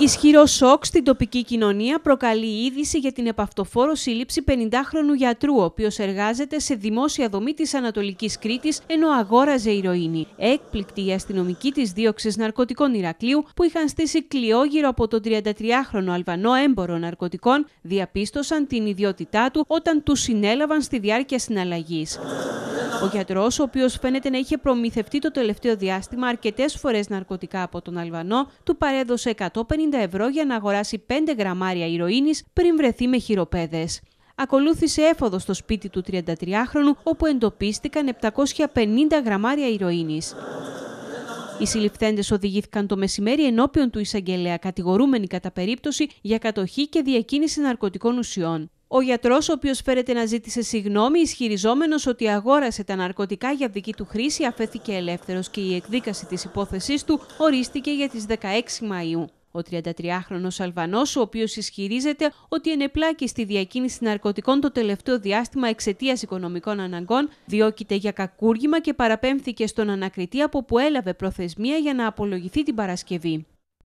Ισχυρό σοκ στην τοπική κοινωνία προκαλεί η είδηση για την επαυτοφόρο σύλληψη 50χρονου γιατρού, ο οποίος εργάζεται σε δημόσια δομή της Ανατολικής Κρήτης ενώ αγόραζε ηρωίνη. Έκπληκτοι οι αστυνομικοί της δίωξης ναρκωτικών Ηρακλείου, που είχαν στήσει κλειό γύρω από τον 33χρονο Αλβανό έμπορο ναρκωτικών, διαπίστωσαν την ιδιότητά του όταν του συνέλαβαν στη διάρκεια συναλλαγής. Ο γιατρός, ο οποίος φαίνεται να είχε προμηθευτεί το τελευταίο διάστημα αρκετές φορές ναρκωτικά από τον Αλβανό, του παρέδωσε 150 ευρώ για να αγοράσει 5 γραμμάρια ηρωίνης πριν βρεθεί με χειροπέδες. Ακολούθησε έφοδο στο σπίτι του 33χρονου, όπου εντοπίστηκαν 750 γραμμάρια ηρωίνης. Οι συλληφθέντες οδηγήθηκαν το μεσημέρι ενώπιον του εισαγγελέα, κατηγορούμενοι κατά περίπτωση για κατοχή και διακίνηση ναρκωτικών ουσιών. Ο γιατρός, ο οποίος φέρεται να ζήτησε συγγνώμη, ισχυριζόμενος ότι αγόρασε τα ναρκωτικά για δική του χρήση, αφέθηκε ελεύθερος και η εκδίκαση της υπόθεσής του ορίστηκε για τις 16 Μαΐου. Ο 33χρονος Αλβανός, ο οποίος ισχυρίζεται ότι ενεπλάκη στη διακίνηση ναρκωτικών το τελευταίο διάστημα εξαιτίας οικονομικών αναγκών, διώκεται για κακούργημα και παραπέμφθηκε στον ανακριτή, από που έλαβε προθεσμία για να απολογηθεί την Παρασκευή.